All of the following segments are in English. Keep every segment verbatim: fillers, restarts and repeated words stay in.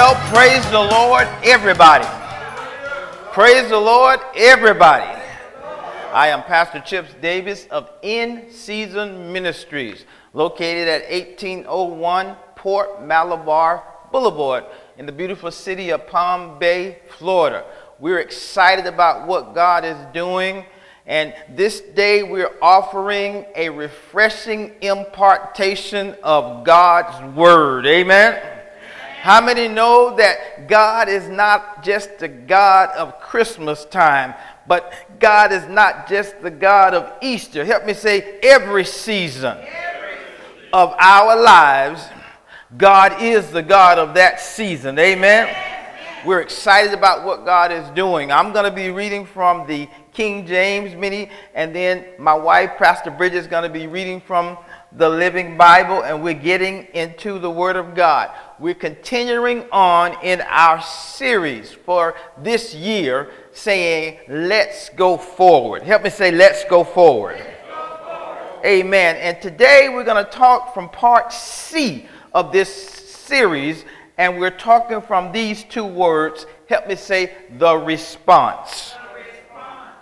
Well, praise the Lord, everybody. Praise the Lord, everybody. I am Pastor Chips Davis of In Season Ministries, located at eighteen oh one Port Malabar Boulevard in the beautiful city of Palm Bay, Florida. We're excited about what God is doing. And this day we're offering a refreshing impartation of God's Word. Amen? Amen. How many know that God is not just the God of Christmas time, but God is not just the God of Easter? Help me say, every season, every season. Of our lives, God is the God of that season. Amen? Amen. We're excited about what God is doing. I'm going to be reading from the King James mini, and then my wife, Pastor Bridget, is going to be reading from the Living Bible, and we're getting into the Word of God. We're continuing on in our series for this year, saying, let's go forward. Help me say, let's go forward. Let's go forward. Amen. And today we're going to talk from part C of this series, and we're talking from these two words. Help me say, the response. The response.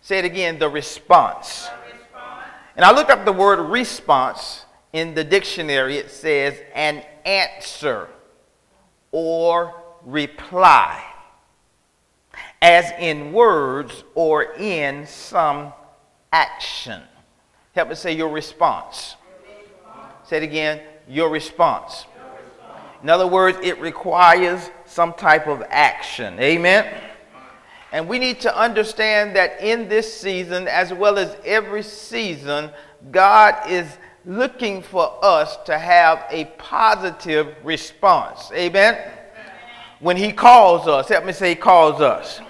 Say it again, the response. The response. And I looked up the word response in the dictionary. It says an answer or reply, as in words or in some action. Help me say, your response. Your response. Say it again, your response. In other words, it requires some type of action. Amen? And we need to understand that in this season, as well as every season, God is looking for us to have a positive response. Amen? When He calls us, help me say He calls us.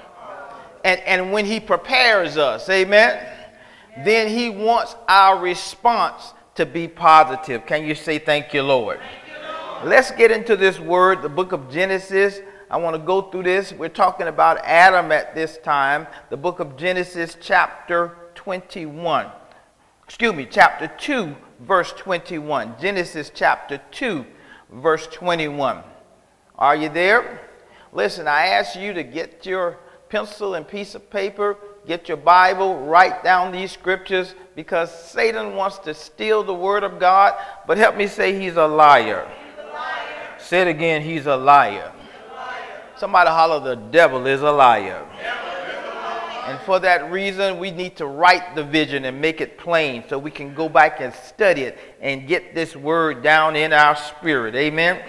And, and when He prepares us, amen, then He wants our response to be positive. Can you say thank you, Lord? Let's get into this word, the book of Genesis. I want to go through this. We're talking about Adam at this time. The book of Genesis, chapter twenty-one. Excuse me, chapter two, verse twenty-one. Genesis chapter two, verse twenty-one. Are you there? Listen, I ask you to get your pencil and piece of paper, get your Bible, write down these scriptures, because Satan wants to steal the word of God, but help me say, he's a liar. Say it again, he's a liar. He's a liar. Somebody holler, the devil is a liar. Devil is a liar. And for that reason, we need to write the vision and make it plain so we can go back and study it and get this word down in our spirit. Amen?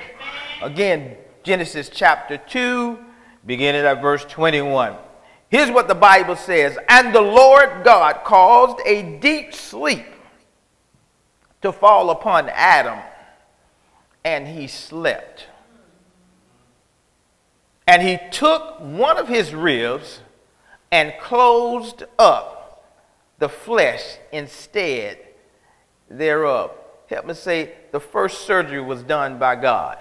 Again, Genesis chapter two, beginning at verse twenty-one. Here's what the Bible says. And the Lord God caused a deep sleep to fall upon Adam, and he slept. And he took one of his ribs and closed up the flesh instead thereof. Help me say, the first surgery was done by God.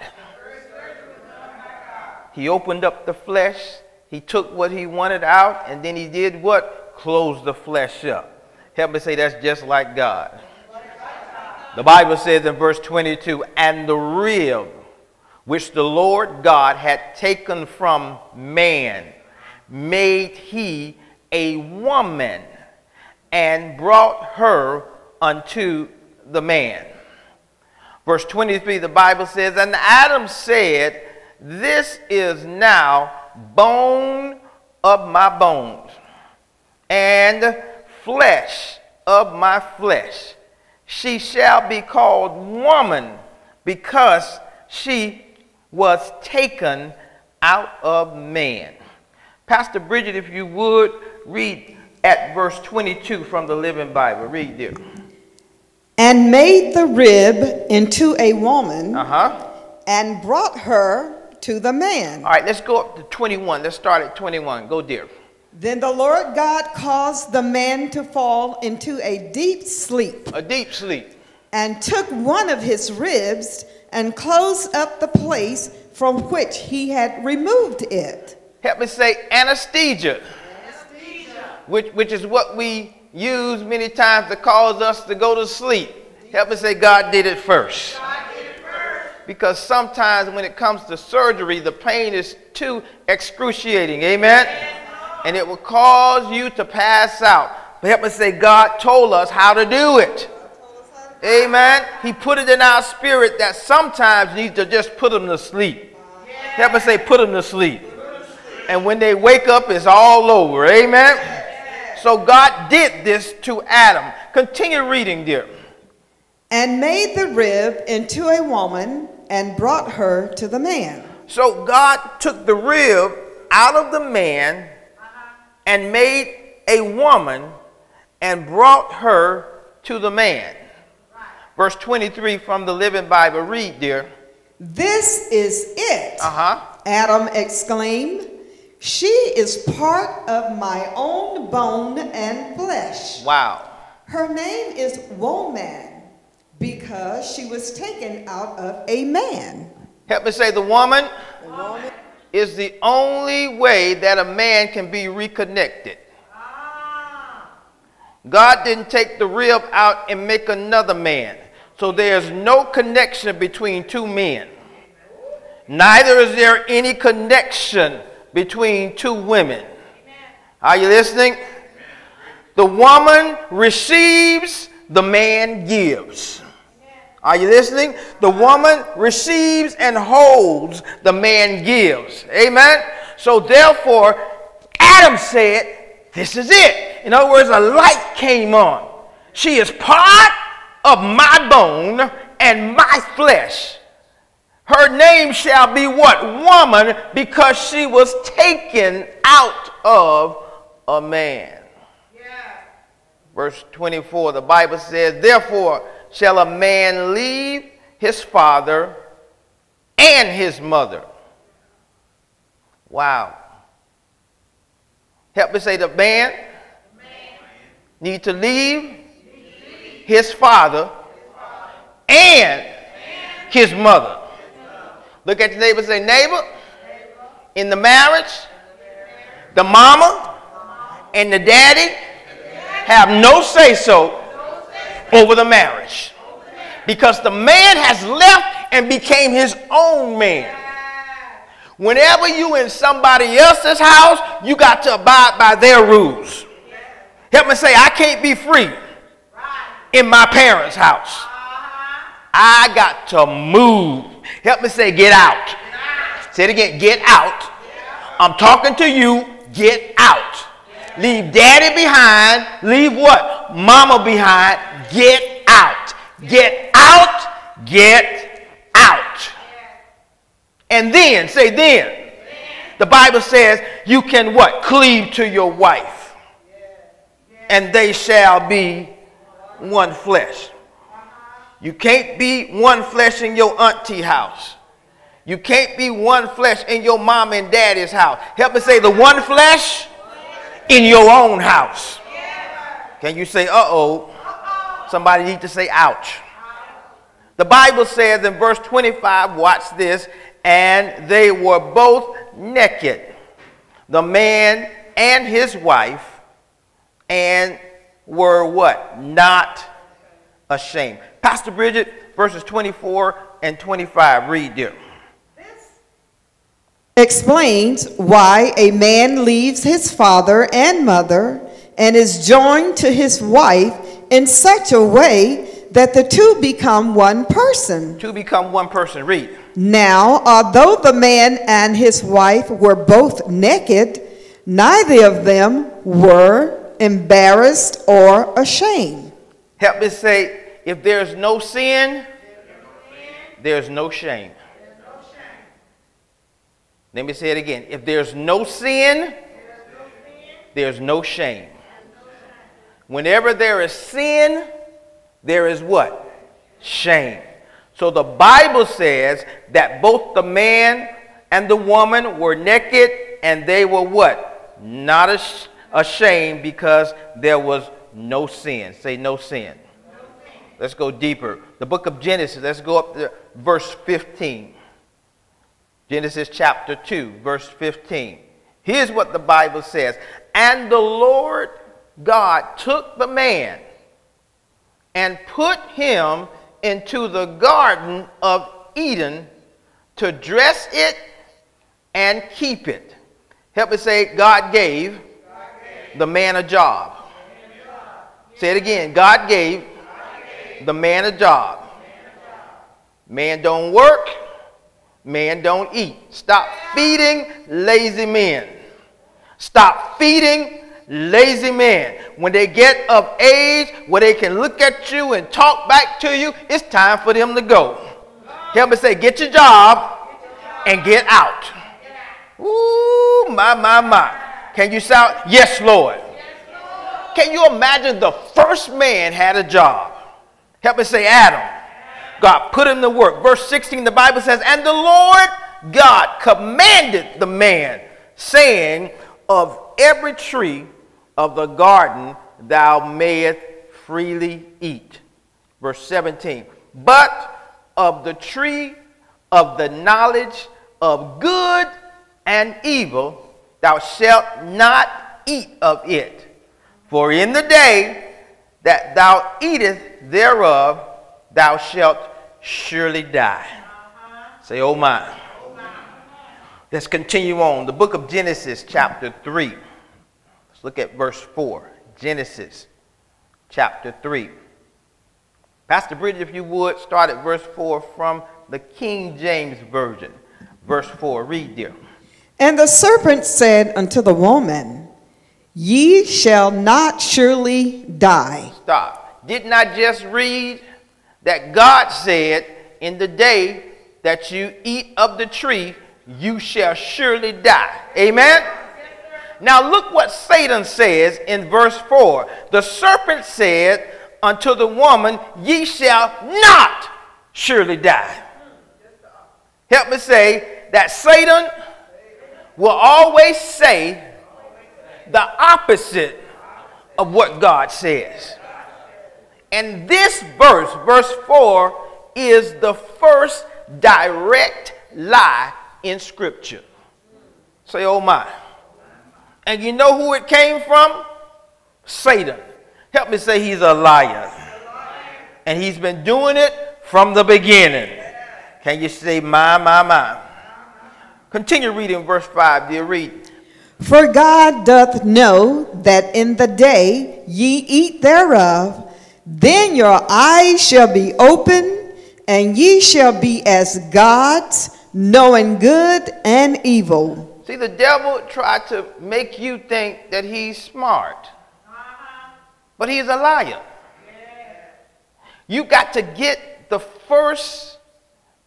He opened up the flesh. He took what he wanted out, and then he did what? Closed the flesh up. Help me say, that's just like God. The Bible says in verse twenty-two, and the rib which the Lord God had taken from man made he a woman and brought her unto the man. Verse twenty-three, the Bible says, and Adam said, this is now bone of my bones and flesh of my flesh. She shall be called woman, because she was taken out of man. Pastor Bridget, if you would, read at verse twenty-two from the Living Bible. Read there. And made the rib into a woman, uh-huh, and brought her to the man. All right, let's go up to twenty-one. Let's start at twenty-one. Go there. Then the Lord God caused the man to fall into a deep sleep. A deep sleep. And took one of his ribs and closed up the place from which he had removed it. Help me say anesthesia. Anesthesia. Which, which is what we use many times to cause us to go to sleep. Help me say, God did it first. God did it first. because sometimes when it comes to surgery, the pain is too excruciating. Amen? And it will cause you to pass out. But help us say, God told us how to do it. Amen? He put it in our spirit that sometimes you need to just put them to sleep. Help us say, put them to sleep. And when they wake up, it's all over. Amen? So God did this to Adam. Continue reading, dear. And made the rib into a woman and brought her to the man. So God took the rib out of the man and made a woman and brought her to the man. Verse twenty-three from the Living Bible. Read, dear. This is it, uh-huh. Adam exclaimed. She is part of my own bone and flesh. Wow. Her name is woman, because she was taken out of a man. Help me say, the woman, the woman is the only way that a man can be reconnected. Ah. God didn't take the rib out and make another man. So there's no connection between two men. Neither is there any connection between two women. Amen. Are you listening? Amen. The woman receives, the man gives. Are you listening? The woman receives and holds, the man gives. Amen? So therefore, Adam said, this is it. In other words, a light came on. She is part of my bone and my flesh. Her name shall be what? Woman, because she was taken out of a man. Verse twenty-four, the Bible says, therefore shall a man leave his father and his mother. Wow. Help me say, the man, the man. Need to leave, need to leave his father, his father. And, and his mother. His mother. Look at your neighbor and say, neighbor, neighbor. In the marriage, in the, marriage. The, mama, the mama and the daddy have no say-so over the marriage, because the man has left and became his own man. Whenever you in somebody else's house, you got to abide by their rules. Help me say, I can't be free in my parents' house. I got to move. Help me say, get out. Say it again, get out. I'm talking to you, get out. Leave daddy behind. Leave what? Mama behind. Get out. Get out. Get out. And then, say then. The Bible says you can what? Cleave to your wife. And they shall be one flesh. You can't be one flesh in your auntie house. You can't be one flesh in your mom and daddy's house. Help me say, the one flesh in your own house. Can you say, uh-oh? Somebody need to say, ouch. The Bible says in verse twenty-five, watch this, and they were both naked, the man and his wife, and were what? Not ashamed. Pastor Bridget, verses twenty-four and twenty-five, read there. Explains why a man leaves his father and mother and is joined to his wife in such a way that the two become one person. Two become one person. Read. Now, although the man and his wife were both naked, neither of them were embarrassed or ashamed. Help me say, if there's no sin, there's no shame. Let me say it again. If there's no sin, there's no shame. Whenever there is sin, there is what? Shame. So the Bible says that both the man and the woman were naked, and they were what? Not ash- ashamed, because there was no sin. Say no sin. Let's go deeper. The book of Genesis, let's go up to verse fifteen. Genesis chapter two, verse fifteen. Here's what the Bible says. And the Lord God took the man and put him into the garden of Eden to dress it and keep it. Help me say, God gave, God gave the man a job. Man a job. Say it again. God gave, God gave the man a job. Man a job. Man don't work. Man don't eat. Stop feeding lazy men. Stop feeding lazy men. When they get of age where they can look at you and talk back to you, it's time for them to go. Help me say, get your job and get out. Ooh, my, my, my. Can you shout, yes, Lord? Yes, Lord. Can you imagine the first man had a job? Help me say, Adam. God put him to work. Verse sixteen, the Bible says, and the Lord God commanded the man, saying, of every tree of the garden thou mayest freely eat. Verse seventeen, but of the tree of the knowledge of good and evil thou shalt not eat of it. For in the day that thou eatest thereof, thou shalt surely die. Uh-huh. Say, oh my. oh my. Let's continue on. The book of Genesis chapter three. Let's look at verse four. Genesis chapter three. Pastor Bridget, if you would, start at verse four from the King James Version. Verse four, read, dear. And the serpent said unto the woman, ye shall not surely die. Stop. Didn't I just read that God said, in the day that you eat of the tree, you shall surely die? Amen? Now look what Satan says in verse four. The serpent said unto the woman, ye shall not surely die. Help me say that Satan will always say the opposite of what God says. And this verse, verse four, is the first direct lie in Scripture. Say, oh my. And you know who it came from? Satan. Help me say, he's a liar. And he's been doing it from the beginning. Can you say, my, my, my? Continue reading verse five, dear, read. For God doth know that in the day ye eat thereof, then your eyes shall be open, and ye shall be as gods, knowing good and evil. See, the devil tried to make you think that he's smart, but he's a liar. You got to get the first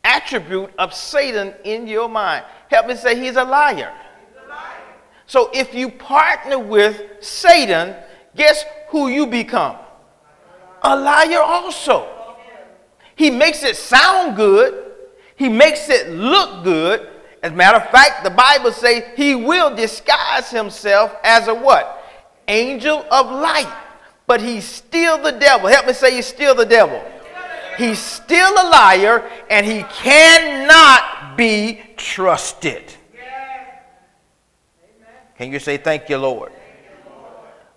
attribute of Satan in your mind. Help me say, he's a liar. He's a liar. So if you partner with Satan, guess who you become? A liar also. He makes it sound good. He makes it look good. As a matter of fact, the Bible says he will disguise himself as a what? Angel of light. But he's still the devil. Help me say, he's still the devil. He's still a liar, and he cannot be trusted. Can you say, thank you, Lord?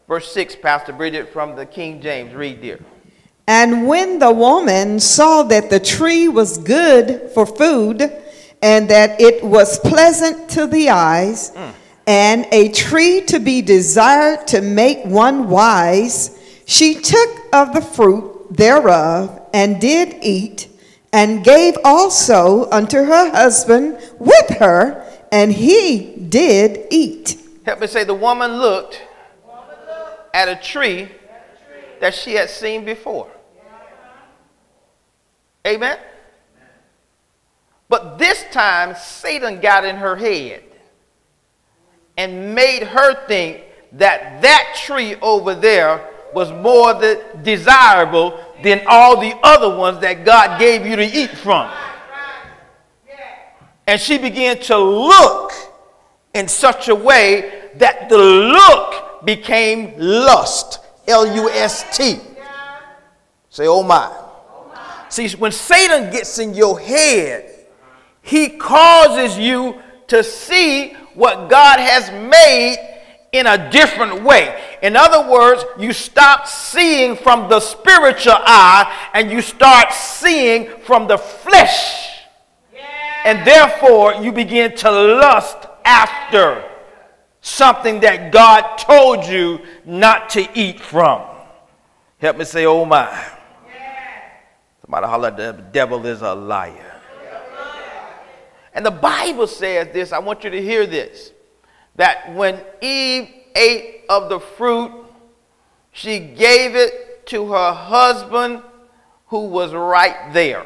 Verse six, Pastor Bridget, from the King James. Read, dear. And when the woman saw that the tree was good for food, and that it was pleasant to the eyes, mm. and a tree to be desired to make one wise, she took of the fruit thereof, and did eat, and gave also unto her husband with her, and he did eat. Help me say, the woman looked at a tree that she had seen before. Amen? But this time, Satan got in her head and made her think that that tree over there was more desirable than all the other ones that God gave you to eat from. And she began to look in such a way that the look became lust. L U S T. Say, oh my. oh my. See, when Satan gets in your head, he causes you to see what God has made in a different way. In other words, you stop seeing from the spiritual eye and you start seeing from the flesh And therefore, you begin to lust after something that God told you not to eat from. Help me say, oh my. Somebody holler, the devil is a liar. And the Bible says this, I want you to hear this, that when Eve ate of the fruit, she gave it to her husband who was right there.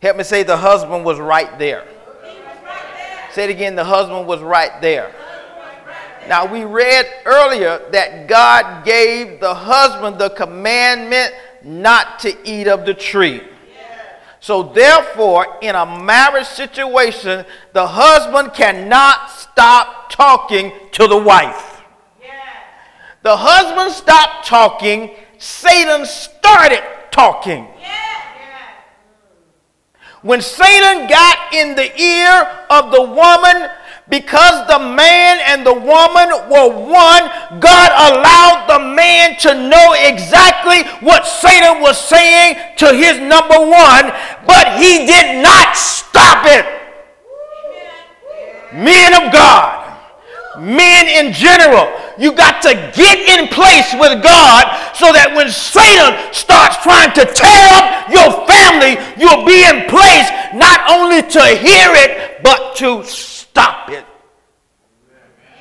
Help me say, the husband was right there. He was right there. Say it again, the husband was right there. Now, we read earlier that God gave the husband the commandment not to eat of the tree. So therefore, in a marriage situation, the husband cannot stop talking to the wife. Yeah. The husband stopped talking, Satan started talking. Yeah. When Satan got in the ear of the woman, because the man and the woman were one, God allowed the man to know exactly what Satan was saying to his number one, but he did not stop it. Men of God, men in general, you got to get in place with God so that when Satan starts trying to tear up your family, you'll be in place not only to hear it, but to stop. Stop it.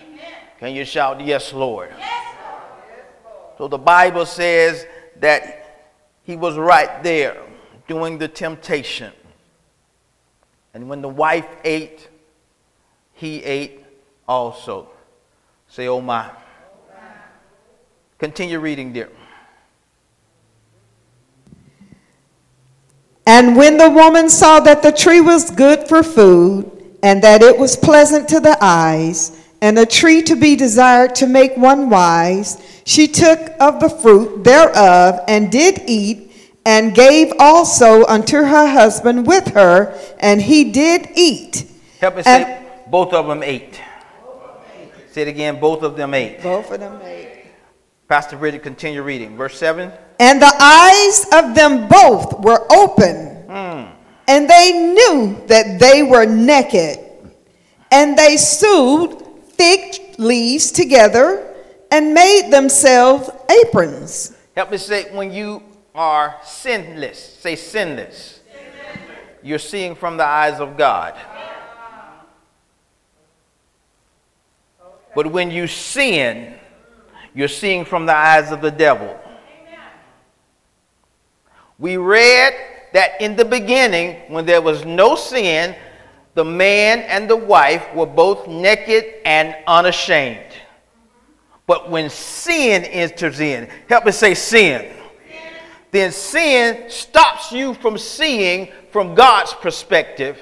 Amen. Can you shout, yes, Lord? Yes, Lord. So the Bible says that he was right there during the temptation. And when the wife ate, he ate also. Say, oh my. Continue reading, dear. And when the woman saw that the tree was good for food, and that it was pleasant to the eyes, and a tree to be desired to make one wise, she took of the fruit thereof, and did eat, and gave also unto her husband with her, and he did eat. Help me say, both of them ate. Say it again, both of them ate. Both of them ate. Pastor Bridget, continue reading. Verse seven. And the eyes of them both were open. Hmm. And they knew that they were naked, and they sewed thick leaves together and made themselves aprons. Help me say, when you are sinless, say sinless. Sinless. You're seeing from the eyes of God. Okay. But when you sin, you're seeing from the eyes of the devil. Amen. We read that in the beginning, when there was no sin, the man and the wife were both naked and unashamed. But when sin enters in, help me say sin. Sin. Then sin stops you from seeing from God's perspective,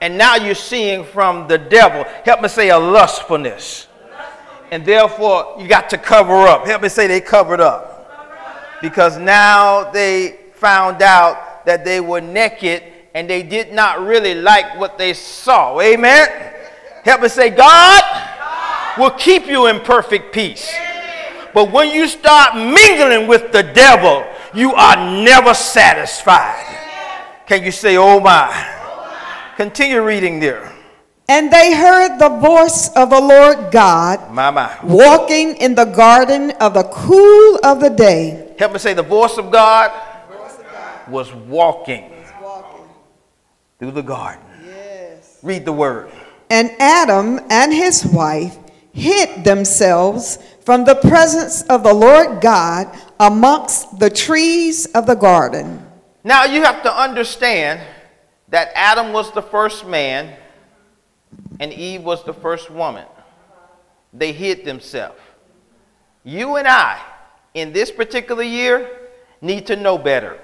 and now you're seeing from the devil. Help me say a lustfulness. Lustfulness. And therefore, you got to cover up. Help me say they covered up. Cover up. Because now they found out that they were naked and they did not really like what they saw. Amen. Help me say, God, God will keep you in perfect peace. Amen. But when you start mingling with the devil, you are never satisfied. Amen. Can you say, oh my. Oh my. Continue reading there. And they heard the voice of the Lord God my, my. walking in the garden of the cool of the day. Help me say the voice of God. Was walking, was walking through the garden. Yes. Read the word. And Adam and his wife hid themselves from the presence of the Lord God amongst the trees of the garden. Now you have to understand that Adam was the first man and Eve was the first woman. They hid themselves. You and I, in this particular year, need to know better.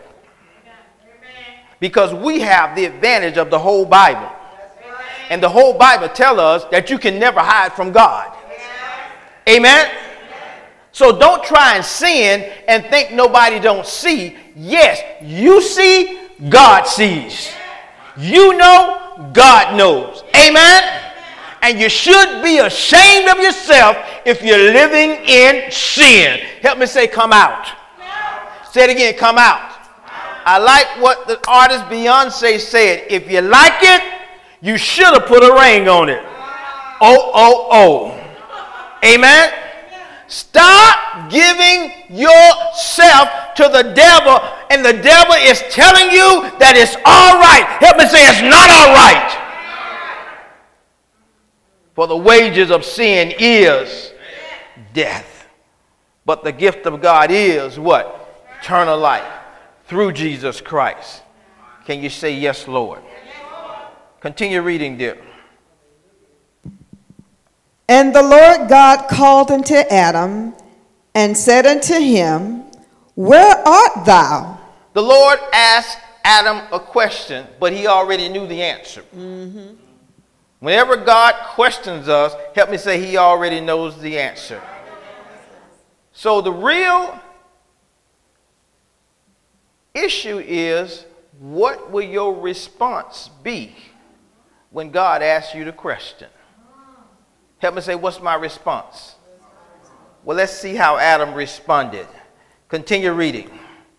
Because we have the advantage of the whole Bible. And the whole Bible tells us that you can never hide from God. Amen? So don't try and sin and think nobody don't see. Yes, you see, God sees. You know, God knows. Amen? And you should be ashamed of yourself if you're living in sin. Help me say, come out. Say it again, come out. I like what the artist Beyonce said. If you like it, You should have put a ring on it. Oh, oh, oh. Amen? Stop giving yourself to the devil, and the devil is telling you that it's all right. Help me say it's not all right. For the wages of sin is death. But the gift of God is what? Eternal life through Jesus Christ. Can you say yes, Lord? Continue reading, dear. And the Lord God called unto Adam and said unto him, Where art thou? The Lord asked Adam a question, but he already knew the answer. Mm-hmm. Whenever God questions us, help me say he already knows the answer. So the real issue is, what will your response be when God asks you the question? Help me say, what's my response? Well, let's see how Adam responded. Continue reading.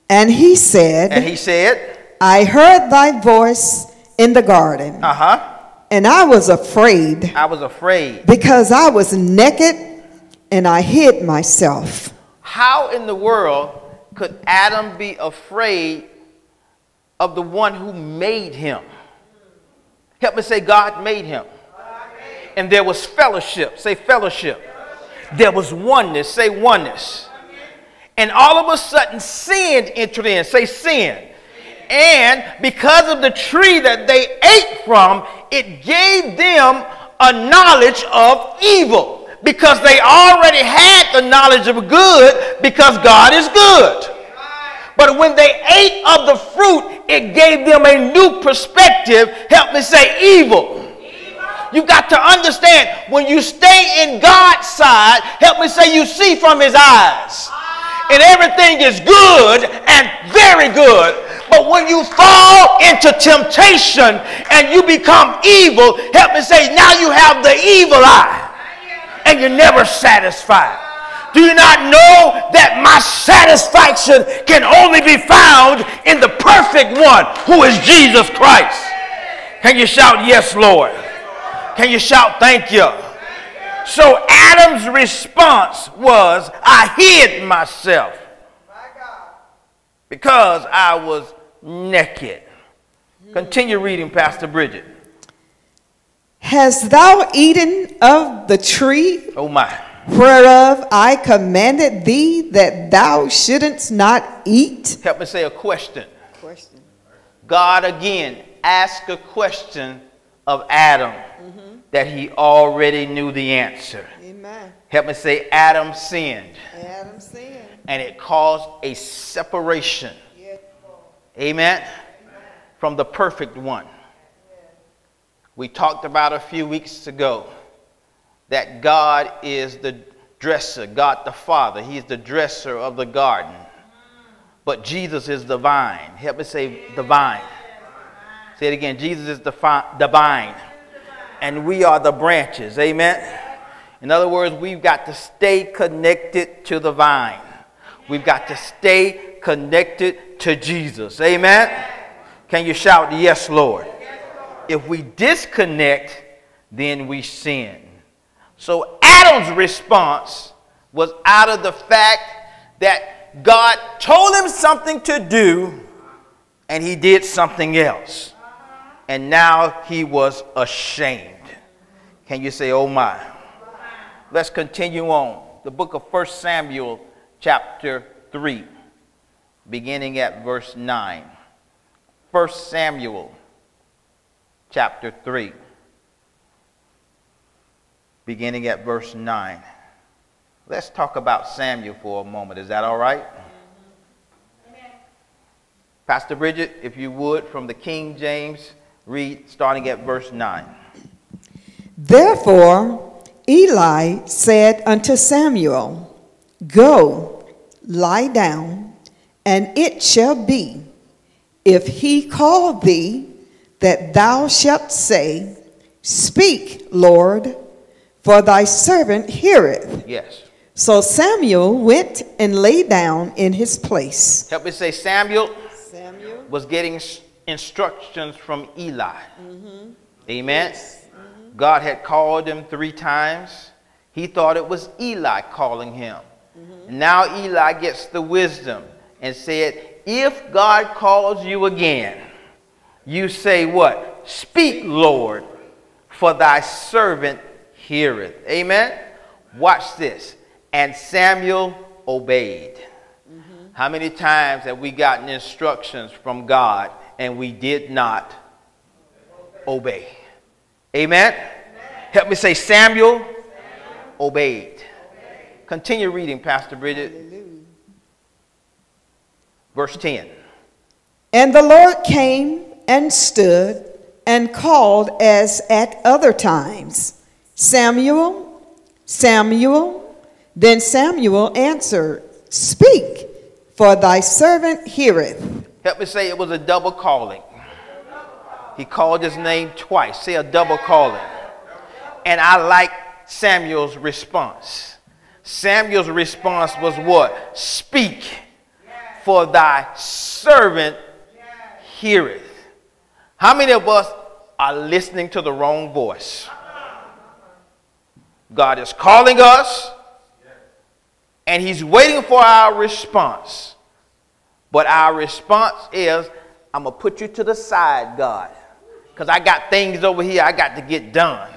And he said, and he said, I heard thy voice in the garden. Uh-huh. And I was afraid. I was afraid. Because I was naked and I hid myself. How in the world could Adam be afraid of the one who made him? Help me say, God made him. And there was fellowship. Say fellowship. There was oneness. Say oneness. And all of a sudden sin entered in. Say sin. And because of the tree that they ate from, it gave them a knowledge of evil, because they already had the knowledge of good, because God is good. But when they ate of the fruit, it gave them a new perspective. Help me say evil. You got to understand, when you stay in God's side, help me say you see from his eyes. And everything is good and very good. But when you fall into temptation and you become evil, help me say, now you have the evil eye and you're never satisfied. Do you not know that my satisfaction can only be found in the perfect one, who is Jesus Christ? Can you shout, yes, Lord? Can you shout, thank you? So Adam's response was, I hid myself because I was naked. Continue reading, Pastor Bridget. Hast thou eaten of the tree, oh my, whereof I commanded thee that thou shouldest not eat? Help me say a question. Question. God again asked a question of Adam, mm-hmm, that he already knew the answer. Amen. Help me say Adam sinned. Adam sinned. And it caused a separation. Amen. Amen. From the perfect one. We talked about a few weeks ago that God is the dresser, God the Father. He's the dresser of the garden. But Jesus is the vine. Help me say the vine. Say it again. Jesus is the vine. And we are the branches. Amen. In other words, we've got to stay connected to the vine. We've got to stay connected to Jesus. Amen? Can you shout, yes, Lord? Yes, Lord. If we disconnect, then we sin. So Adam's response was out of the fact that God told him something to do, and he did something else. And now he was ashamed. Can you say, oh my? Let's continue on. The book of First Samuel chapter three, beginning at verse nine. First Samuel chapter three, beginning at verse nine. Let's talk about Samuel for a moment. Is that all right? Amen. Pastor Bridget, if you would, from the King James, read starting at verse nine. Therefore Eli said unto Samuel, Go, lie down, and it shall be, if he call thee, that thou shalt say, Speak, Lord, for thy servant heareth. Yes. So Samuel went and lay down in his place. Help me say Samuel, Samuel. was getting instructions from Eli. Mm-hmm. Amen. Yes. Mm-hmm. God had called him three times. He thought it was Eli calling him. Mm-hmm. Now Eli gets the wisdom and said, if God calls you again, you say what? Speak, Lord, for thy servant heareth. Amen. Watch this. And Samuel obeyed. Mm-hmm. How many times have we gotten instructions from God and we did not obey? Amen. Amen. Help me say Samuel, Samuel. Obeyed. Obeyed. Continue reading, Pastor Bridget. Hallelujah. Verse ten. And the Lord came and stood and called as at other times, Samuel, Samuel. Then Samuel answered, speak, for thy servant heareth. Help me say it was a double calling. He called his name twice. Say a double calling. And I like Samuel's response. Samuel's response was what? Speak, for thy servant heareth. How many of us are listening to the wrong voice? God is calling us, and he's waiting for our response. But our response is, I'm going to put you to the side, God, because I got things over here I got to get done.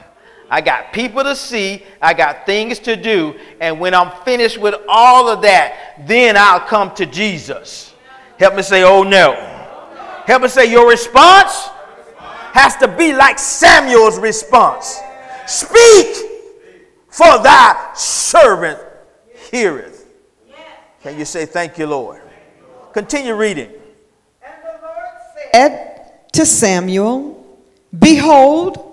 I got people to see. I got things to do. And when I'm finished with all of that, then I'll come to Jesus. Help me say, oh no. Help me say your response has to be like Samuel's response. Speak, for thy servant heareth. Can you say thank you, Lord? Continue reading. And the Lord said to Samuel, behold,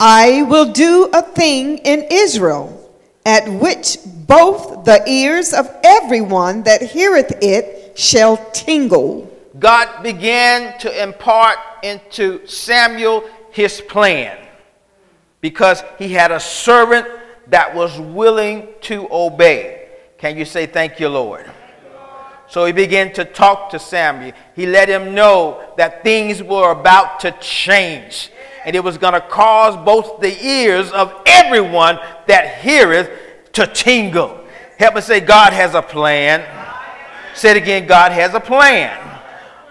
I will do a thing in Israel, at which both the ears of everyone that heareth it shall tingle. God began to impart into Samuel his plan, because he had a servant that was willing to obey. Can you say thank you, Lord? Thank you, Lord. So he began to talk to Samuel. He let him know that things were about to change. And it was going to cause both the ears of everyone that heareth to tingle. Help me say, God has a plan. Say it again, God has a plan.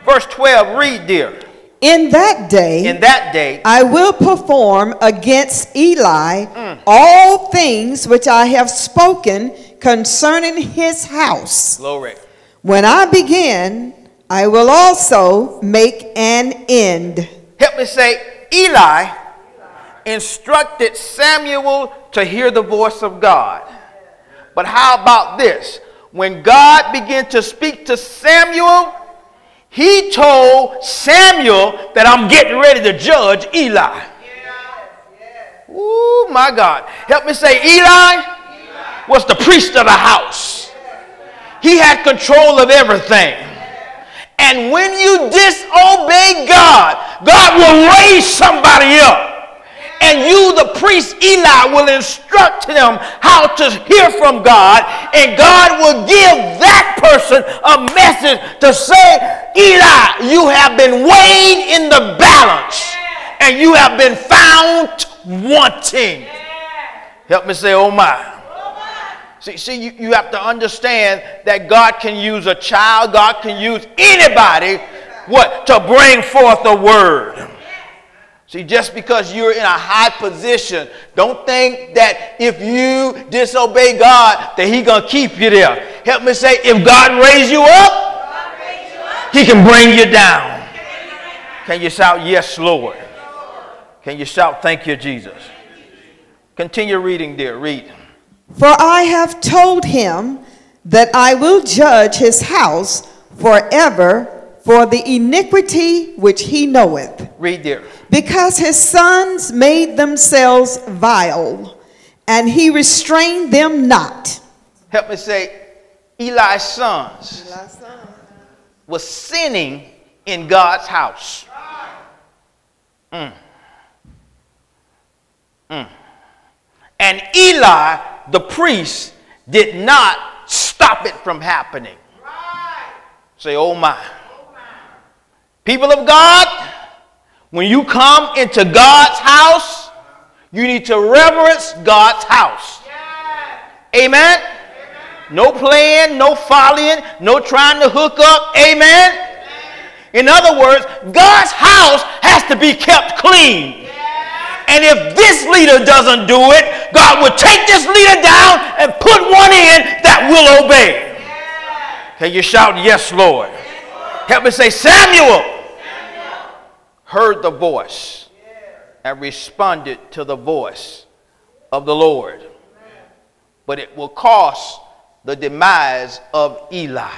Verse twelve, read, dear. In that day, in that day, I will perform against Eli mm. all things which I have spoken concerning his house. Glory. When I begin, I will also make an end. Help me say, Eli instructed Samuel to hear the voice of God. But how about this? When God began to speak to Samuel, he told Samuel that I'm getting ready to judge Eli. Ooh, my God. Help me say, Eli was the priest of the house. He had control of everything. And when you disobey God, God will raise somebody up. And you, the priest Eli, will instruct him how to hear from God. And God will give that person a message to say, Eli, you have been weighed in the balance. And you have been found wanting. Help me say, oh my. See, see you, you have to understand that God can use a child. God can use anybody what, to bring forth a word. See, just because you're in a high position, don't think that if you disobey God, that he's going to keep you there. Help me say, if God raise you up, he can bring you down. Can you shout, yes, Lord? Can you shout, thank you, Jesus? Continue reading, dear. Read. For I have told him that I will judge his house forever for the iniquity which he knoweth. Read there. Because his sons made themselves vile, and he restrained them not. Help me say, Eli's sons, Eli's sons. were sinning in God's house. Mm. Mm. And Eli, the priest, did not stop it from happening. Right. Say, oh my. oh my. People of God, When you come into God's house, you need to reverence God's house. Yeah. Amen? Amen? No playing, no follying, no trying to hook up. Amen? Amen? In other words, God's house has to be kept clean. Yeah. And if this leader doesn't do it, God will take this leader down and put one in that will obey. Yeah. Can you shout, yes, Lord? Yes, Lord. Help me say, Samuel, Samuel heard the voice and responded to the voice of the Lord. Amen. But it will cost the demise of Eli. Amen.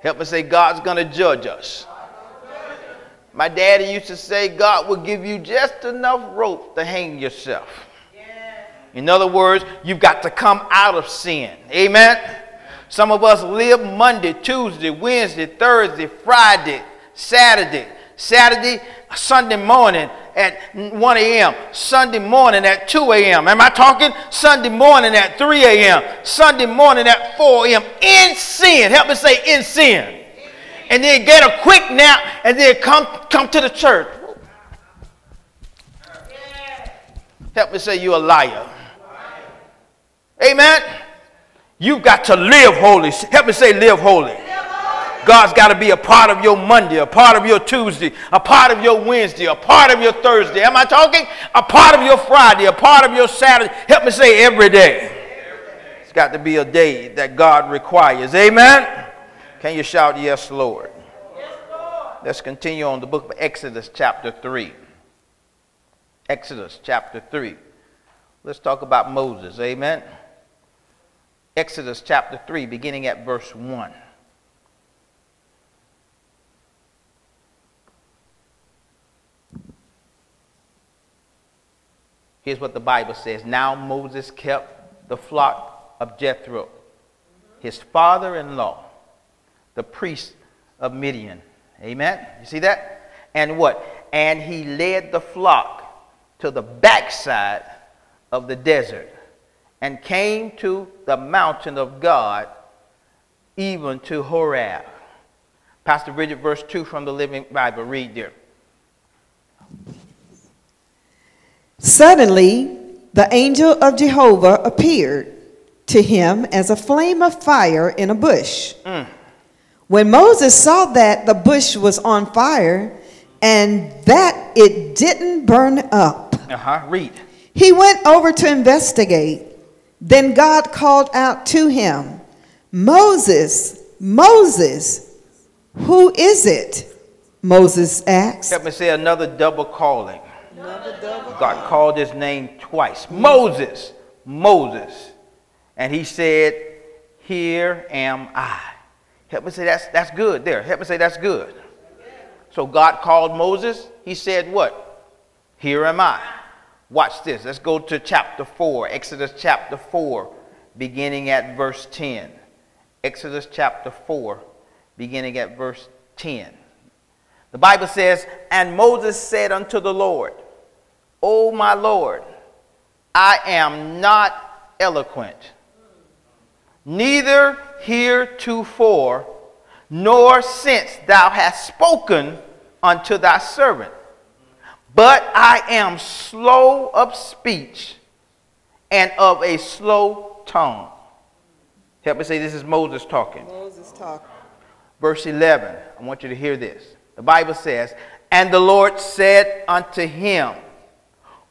Help me say, God's going to judge us. My daddy used to say, God will give you just enough rope to hang yourself. Yeah. In other words, you've got to come out of sin. Amen? Some of us live Monday, Tuesday, Wednesday, Thursday, Friday, Saturday, Saturday, Sunday morning at one A M, Sunday morning at two A M. Am I talking? Sunday morning at three A M, Sunday morning at four A M in sin. Help me say, in sin. Amen. And then get a quick nap and then come, come to the church. Yeah. Help me say, you're a liar. Right. Amen. You've got to live holy. Help me say, live holy. Yeah. God's got to be a part of your Monday, a part of your Tuesday, a part of your Wednesday, a part of your Thursday. Am I talking? A part of your Friday, a part of your Saturday. Help me say every day. It's got to be a day that God requires. Amen? Can you shout, yes, Lord? Yes, Lord. Let's continue on the book of Exodus chapter three. Exodus chapter three. Let's talk about Moses. Amen? Exodus chapter three, beginning at verse one. Here's what the Bible says. Now Moses kept the flock of Jethro, his father-in-law, the priest of Midian. Amen? You see that? And what? And he led the flock to the backside of the desert and came to the mountain of God, even to Horeb. Pastor Bridget, verse two from the Living Bible. Read there. Suddenly, the angel of Jehovah appeared to him as a flame of fire in a bush. Mm. When Moses saw that the bush was on fire and that it didn't burn up, uh-huh. Read. He went over to investigate. Then God called out to him, Moses, Moses, who is it? Moses asked. Let me say another double calling. God called his name twice. Moses, Moses. And he said, here am I. Help me say that's, that's good there. Help me say that's good. So God called Moses. He said what? Here am I. Watch this. Let's go to chapter four. Exodus chapter four, beginning at verse ten. Exodus chapter four, beginning at verse ten. The Bible says, and Moses said unto the Lord, O my Lord, I am not eloquent, neither heretofore, nor since thou hast spoken unto thy servant, but I am slow of speech and of a slow tongue. Help me say this is Moses talking. Moses talking. Verse eleven, I want you to hear this. The Bible says, and the Lord said unto him,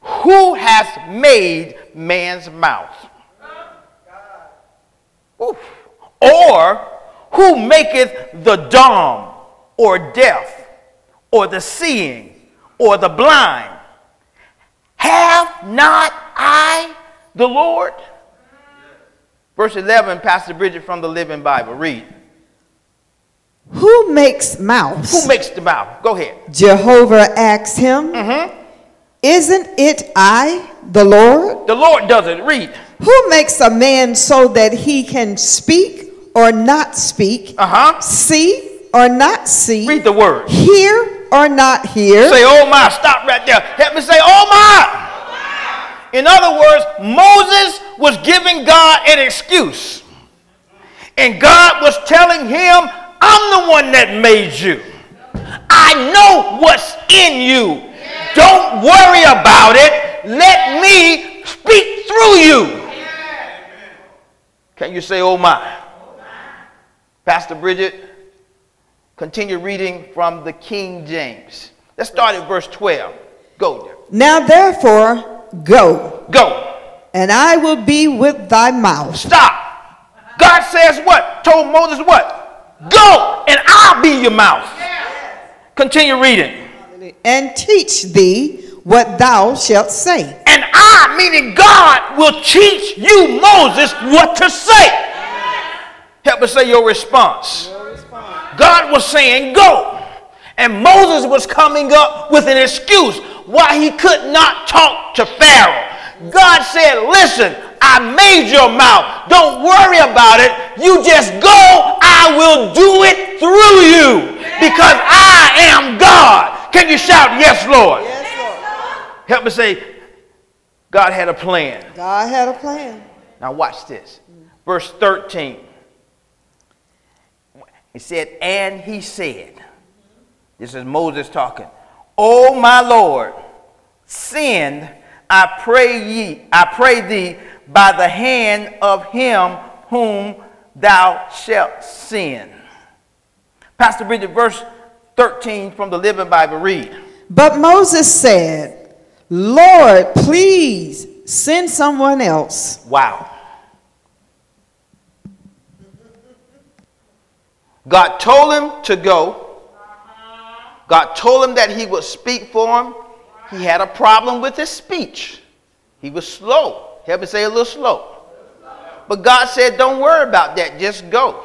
who hath made man's mouth? Oof. Or who maketh the dumb, or deaf, or the seeing, or the blind? Have not I the Lord? Verse eleven, Pastor Bridget from the Living Bible. Read. Who makes mouths? Who makes the mouth? Go ahead. Jehovah asked him. Mm-hmm. Isn't it I, the Lord? The Lord does it. Read. Who makes a man so that he can speak or not speak? Uh-huh. See or not see? Read the word. Hear or not hear? Say, oh my. Stop right there. Help me say, oh my. Oh my. In other words, Moses was giving God an excuse. And God was telling him, I'm the one that made you. I know what's in you. Yeah. Don't worry about it. Let me speak through you. Yeah. Can you say, oh my? Oh my? Pastor Bridget, continue reading from the King James. Let's start at verse twelve. Go there. Now therefore, go. Go. And I will be with thy mouth. Stop. God says what? Told Moses what? Go, and I'll be your mouth. Yes. Continue reading. And teach thee what thou shalt say. And I, meaning God, will teach you, Moses, what to say. Yes. Help us say your response. Your response. God was saying go. And Moses was coming up with an excuse why he could not talk to Pharaoh. God said, listen, I made your mouth. Don't worry about it. You just go. I will do it through you because I am God. Can you shout, yes, Lord? Yes, Lord. Help me say, God had a plan. God had a plan. Now watch this. Verse thirteen. It said, and he said, this is Moses talking, oh, my Lord, send, I pray ye, I pray thee, by the hand of him whom thou shalt send. Pastor Bridget, verse thirteen from the Living Bible, read. But Moses said, Lord, please send someone else. Wow. God told him to go. God told him that he would speak for him. He had a problem with his speech. He was slow. Help me say a little slow. But God said, don't worry about that. Just go.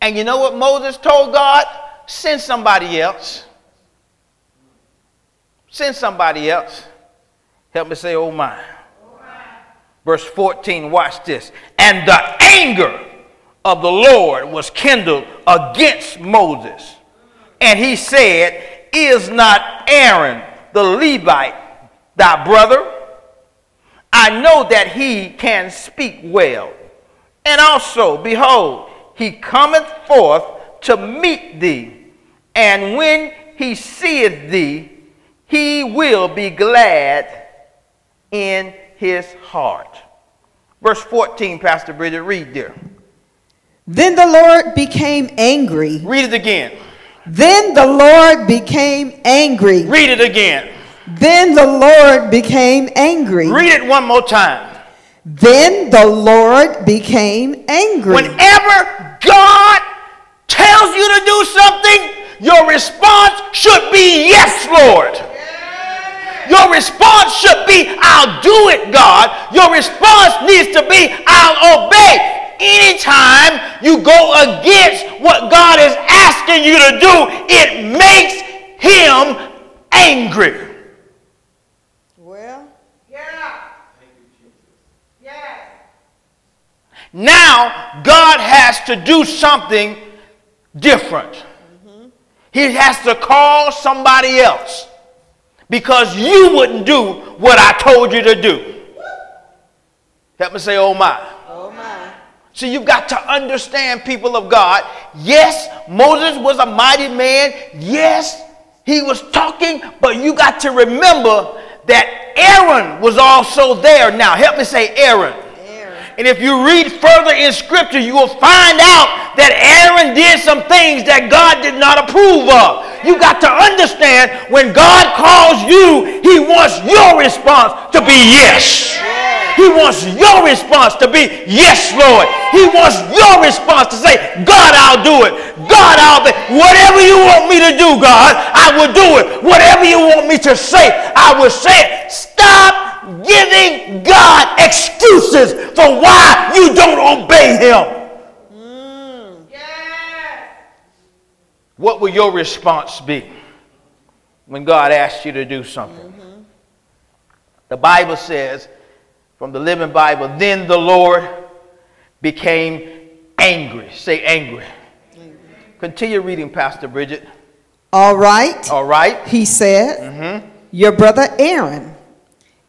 And you know what Moses told God? Send somebody else. Send somebody else. Help me say, oh my. Oh my. Verse fourteen, watch this. And the anger of the Lord was kindled against Moses. And he said, is not Aaron the Levite thy brother? I know that he can speak well. And also, behold, he cometh forth to meet thee. And when he seeth thee, he will be glad in his heart. Verse fourteen, Pastor Bridget, read there. Then the Lord became angry. Read it again. Then the Lord became angry. Read it again. Then the Lord became angry. Read it one more time. Then the Lord became angry. Whenever God tells you to do something, your response should be, yes, Lord. Your response should be, I'll do it, God. Your response needs to be, I'll obey. Anytime you go against what God is asking you to do, it makes him angry. Now, God has to do something different. Mm-hmm. He has to call somebody else because you wouldn't do what I told you to do. Help me say, oh my. Oh my. So you've got to understand, people of God, yes, Moses was a mighty man. Yes, he was talking, but you got to remember that Aaron was also there. Now, help me say Aaron. And if you read further in Scripture, you will find out that Aaron did some things that God did not approve of. You got to understand, when God calls you, he wants your response to be yes. He wants your response to be yes, Lord. He wants your response to say, God, I'll do it. God, I'll be. Whatever you want me to do, God, I will do it. Whatever you want me to say, I will say it. Stop giving God excuses for why you don't obey him. Mm. Yes. What will your response be when God asks you to do something? Mm-hmm. The Bible says, from the Living Bible, then the Lord became angry. Say angry. Angry. Continue reading, Pastor Bridget. All right. All right. He said, mm-hmm. your brother Aaron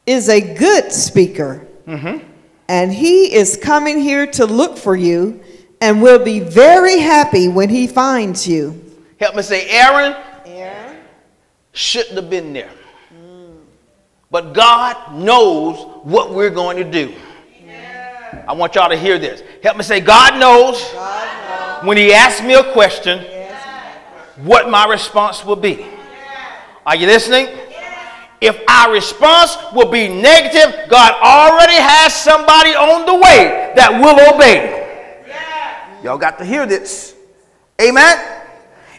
is a good speaker, mm-hmm. and he is coming here to look for you and will be very happy when he finds you. Help me say Aaron, Aaron. shouldn't have been there. Mm. But God knows what we're going to do. Yeah. I want y'all to hear this. Help me say, God knows, God knows. When he asks me a question, yes. what my response will be. Yeah. Are you listening? Yeah. If our response will be negative, God already has somebody on the way that will obey. Yeah. Y'all got to hear this. Amen?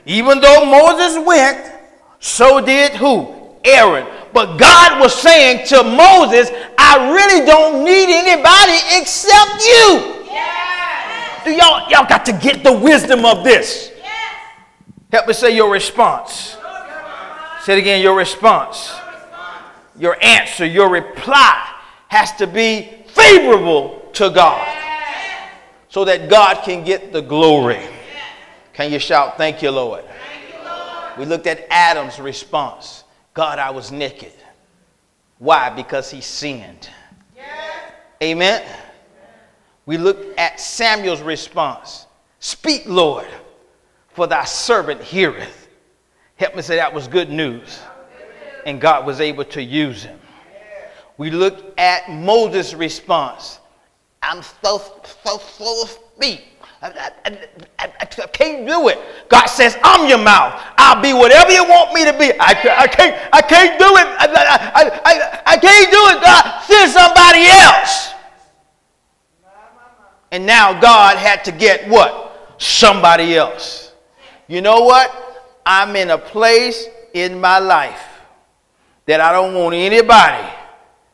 Even though Moses went, so did who? Aaron. But God was saying to Moses, I really don't need anybody except you. Yes. Do y'all, y'all got to get the wisdom of this. Yes. Help me say your response. Say it again, your response. Your response. Your answer, your reply has to be favorable to God. Yes. So that God can get the glory. Yes. Can you shout, thank you, Lord? We looked at Adam's response. God, I was naked. Why? Because he sinned. Yes. Amen. Yes. We looked at Samuel's response. Speak, Lord, for thy servant heareth. Help me say that was good news. And God was able to use him. Yes. We looked at Moses' response. I'm so, so full of feet. I, I, I, I can't do it. God says, I'm your mouth. I'll be whatever you want me to be. I, I, can't, I can't do it. I, I, I, I can't do it, God. Send somebody else. And now God had to get what? Somebody else. You know what? I'm in a place in my life that I don't want anybody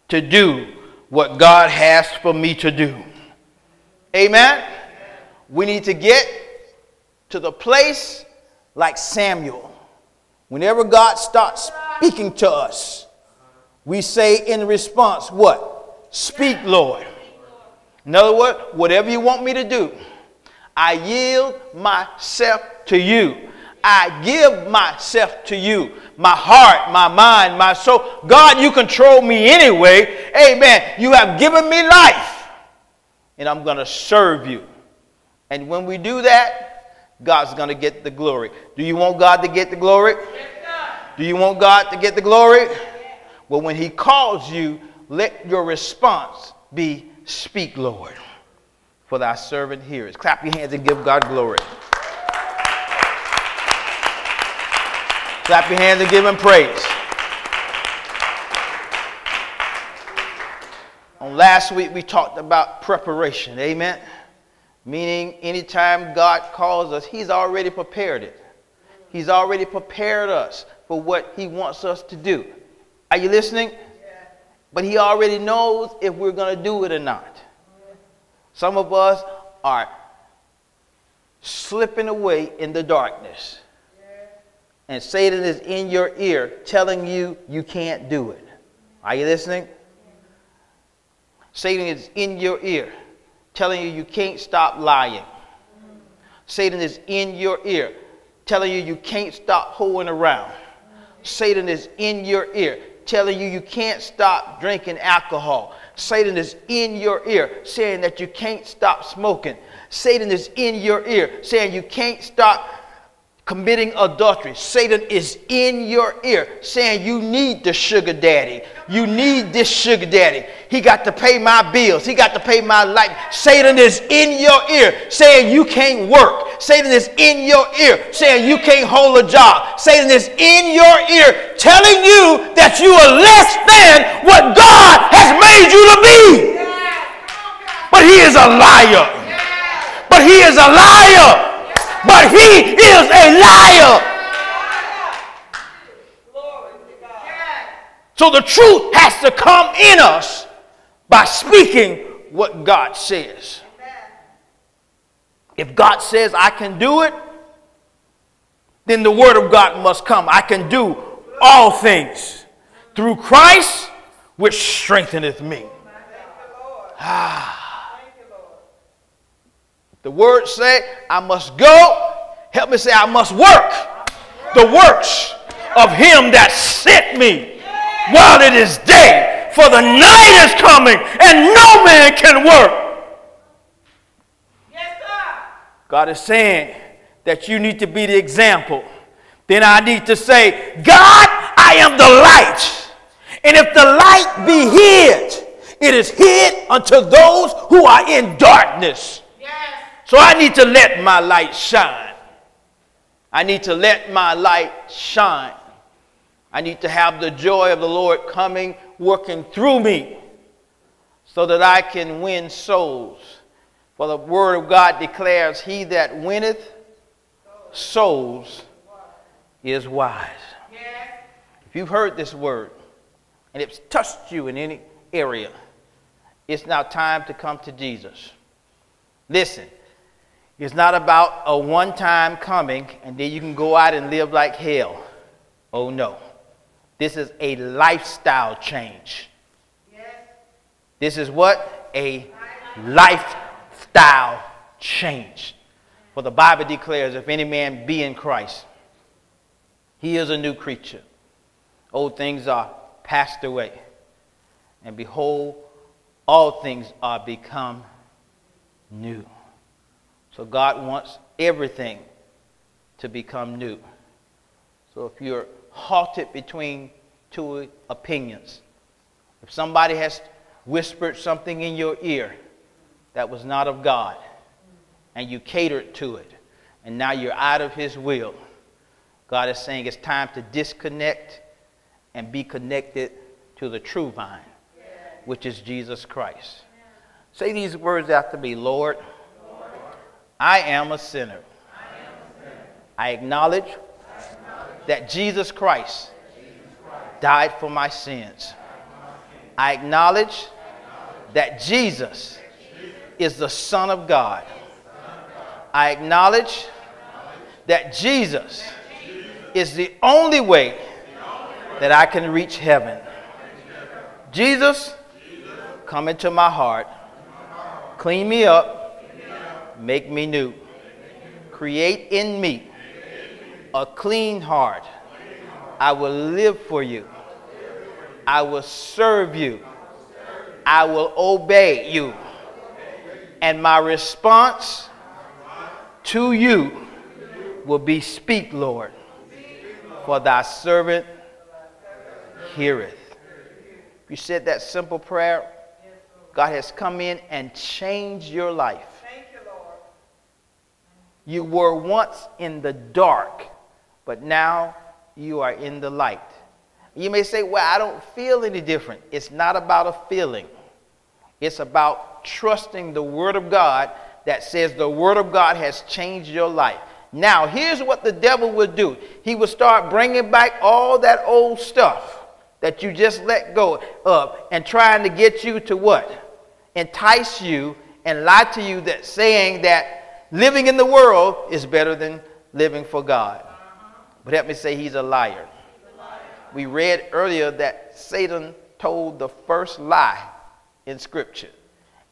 to do what God has for me to do. Amen? We need to get to the place like Samuel. Whenever God starts speaking to us, we say in response, what? Speak, Lord. In other words, whatever you want me to do, I yield myself to you. I give myself to you. My heart, my mind, my soul. God, you control me anyway. Amen. You have given me life, and I'm going to serve you. And when we do that, God's going to get the glory. Do you want God to get the glory? Yes, God. Do you want God to get the glory? Yes. Well, when he calls you, let your response be, speak, Lord, for thy servant hears. Clap your hands and give God glory. Clap your hands and give him praise. On last week, we talked about preparation. Amen. Meaning, anytime God calls us, he's already prepared it. He's already prepared us for what he wants us to do. Are you listening? Yeah. But he already knows if we're going to do it or not. Yeah. Some of us are slipping away in the darkness. Yeah. And Satan is in your ear telling you you can't do it. Are you listening? Yeah. Satan is in your ear, telling you you can't stop lying. Mm-hmm. Satan is in your ear, telling you you can't stop hoeing around. Mm-hmm. Satan is in your ear, telling you you can't stop drinking alcohol. Satan is in your ear, saying that you can't stop smoking. Satan is in your ear, saying you can't stop committing adultery. Satan is in your ear saying you need the sugar daddy. You need this sugar daddy. He got to pay my bills. He got to pay my life. Satan is in your ear saying you can't work. Satan is in your ear saying you can't hold a job. Satan is in your ear telling you that you are less than what God has made you to be. But he is a liar. But he is a liar. But he is a liar. So the truth has to come in us by speaking what God says. If God says I can do it, then the word of God must come. I can do all things through Christ, which strengtheneth me. Ah. The word say, I must go. Help me say, I must work the works of him that sent me while it is day. For the night is coming and no man can work. Yes, sir. God is saying that you need to be the example. Then I need to say, God, I am the light. And if the light be hid, it is hid unto those who are in darkness. Yes. So I need to let my light shine. I need to let my light shine. I need to have the joy of the Lord coming, working through me, so that I can win souls. For the word of God declares, he that winneth souls is wise. Yes. If you've heard this word, and it's touched you in any area, it's now time to come to Jesus. Listen, it's not about a one-time coming, and then you can go out and live like hell. Oh, no. This is a lifestyle change. Yes. This is what? A lifestyle change. For the Bible declares, if any man be in Christ, he is a new creature. Old things are passed away, and behold, all things are become new. So God wants everything to become new. So if you're halted between two opinions, if somebody has whispered something in your ear that was not of God, and you catered to it, and now you're out of his will, God is saying it's time to disconnect and be connected to the true vine, which is Jesus Christ. Say these words after me. Lord, Lord, I am a sinner. I, am a sinner. I, acknowledge, I acknowledge that Jesus Christ, that Jesus Christ died for my sins. I acknowledge, I acknowledge that Jesus, that Jesus is the Son of God. Son of God. I, acknowledge I acknowledge that Jesus, that Jesus is the only way that I can reach heaven. Jesus, come into my heart. Clean me up. Make me new. Create in me a clean heart. I will live for you. I will serve you. I will obey you. And my response to you will be, speak, Lord, for thy servant heareth. If you said that simple prayer, God has come in and changed your life. Thank you, Lord. You were once in the dark, but now you are in the light. You may say, well, I don't feel any different. It's not about a feeling. It's about trusting the word of God that says the word of God has changed your life. Now, here's what the devil will do. He will start bringing back all that old stuff that you just let go of, and trying to get you to what? Entice you and lie to you that saying that living in the world is better than living for God. But help me say, he's a liar. He's a liar. We read earlier that Satan told the first lie in Scripture,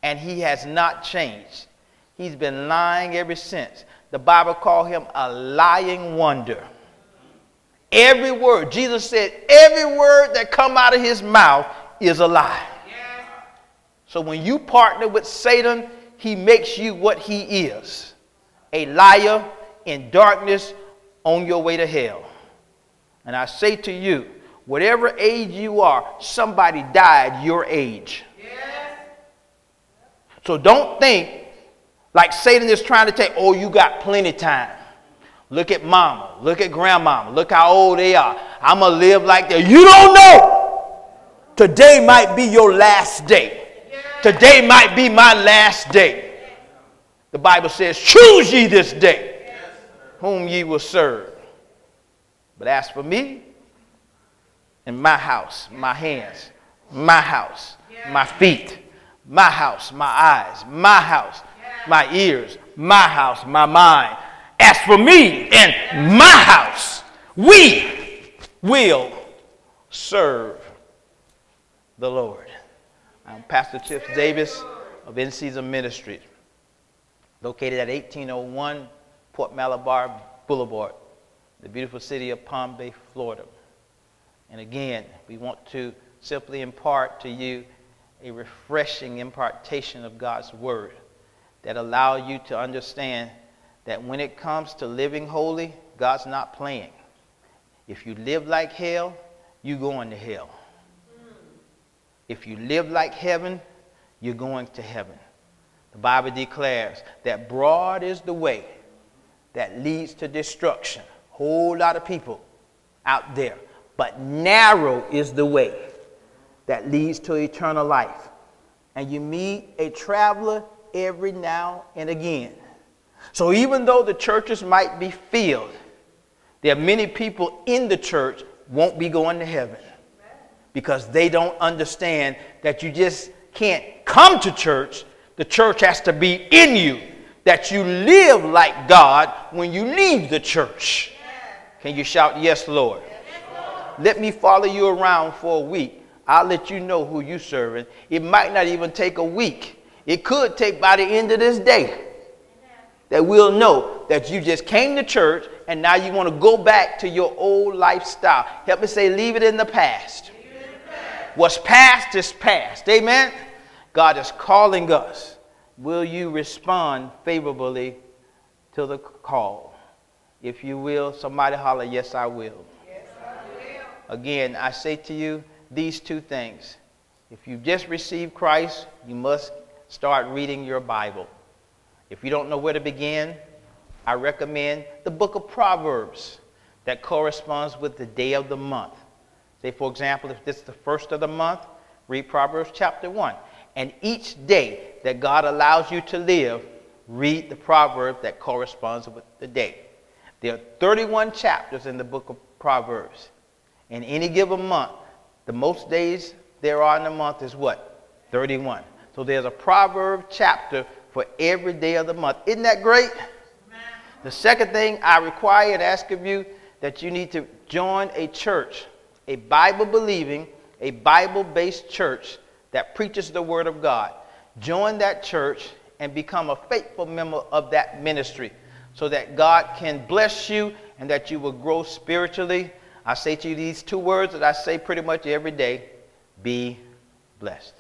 and he has not changed. He's been lying ever since. The Bible called him a lying wonder. Every word, Jesus said, every word that come out of his mouth is a lie. Yeah. So when you partner with Satan, he makes you what he is, a liar in darkness on your way to hell. And I say to you, whatever age you are, somebody died your age. Yeah. So don't think like Satan is trying to take, oh, you got plenty of time. Look at mama. Look at grandmama. Look how old they are. I'm going to live like that. You don't know. Today might be your last day. Today might be my last day. The Bible says, choose ye this day whom ye will serve. But as for me and my house, my hands, my house, my feet, my house, my eyes, my house, my ears, my house, my mind, as for me and my house, we will serve the Lord. I'm Pastor Chips Davis of In Season Ministries, located at eighteen oh one Port Malabar Boulevard, the beautiful city of Palm Bay, Florida. And again, we want to simply impart to you a refreshing impartation of God's Word that allow you to understand that when it comes to living holy, God's not playing. If you live like hell, you're going to hell. If you live like heaven, you're going to heaven. The Bible declares that broad is the way that leads to destruction. Whole lot of people out there. But narrow is the way that leads to eternal life. And you meet a traveler every now and again. So even though the churches might be filled, there are many people in the church won't be going to heaven because they don't understand that you just can't come to church. The church has to be in you, that you live like God when you leave the church. Can you shout, yes, Lord? Let me follow you around for a week. I'll let you know who you're serving. It might not even take a week. It could take by the end of this day that we'll know that you just came to church and now you want to go back to your old lifestyle. Help me say, leave it in the past. Leave it in the past. What's past is past. Amen? God is calling us. Will you respond favorably to the call? If you will, somebody holler, yes, I will. Yes, I will. Again, I say to you, these two things. If you've just received Christ, you must start reading your Bible. If you don't know where to begin, I recommend the book of Proverbs that corresponds with the day of the month. Say, for example, if this is the first of the month, read Proverbs chapter one. And each day that God allows you to live, read the proverb that corresponds with the day. There are thirty-one chapters in the book of Proverbs. In any given month, the most days there are in the month is what? thirty-one. So there's a proverb chapter for every day of the month. Isn't that great? Amen. The second thing I require and ask of you, that you need to join a church, a Bible-believing, a Bible-based church that preaches the Word of God. Join that church and become a faithful member of that ministry so that God can bless you and that you will grow spiritually. I say to you these two words that I say pretty much every day: be blessed.